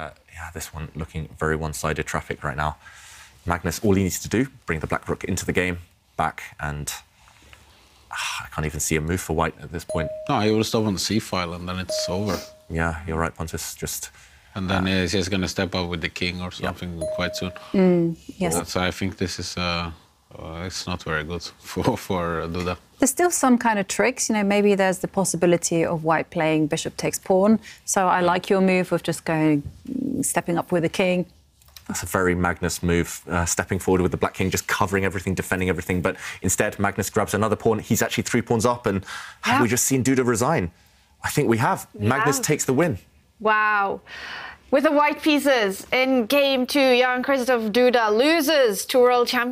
Yeah, this one looking very one-sided traffic right now. Magnus, all he needs to do, bring the black rook into the game, back, and I can't even see a move for white at this point. No, he will stop on the c-file and then it's over. Yeah, you're right, Pontus, just... And then he's just going to step up with the king or something quite soon. Yes. But, so I think this is... it's not very good for Duda. There's still some kind of tricks, you know, maybe there's the possibility of white playing bishop takes pawn. So I like your move of just going, stepping up with the king. That's a very Magnus move, stepping forward with the black king, just covering everything, defending everything. But instead, Magnus grabs another pawn. He's actually 3 pawns up, and have we just seen Duda resign? I think we have. Magnus takes the win. Wow. With the white pieces in Game 2, Jan Krzysztof Duda loses to world champion.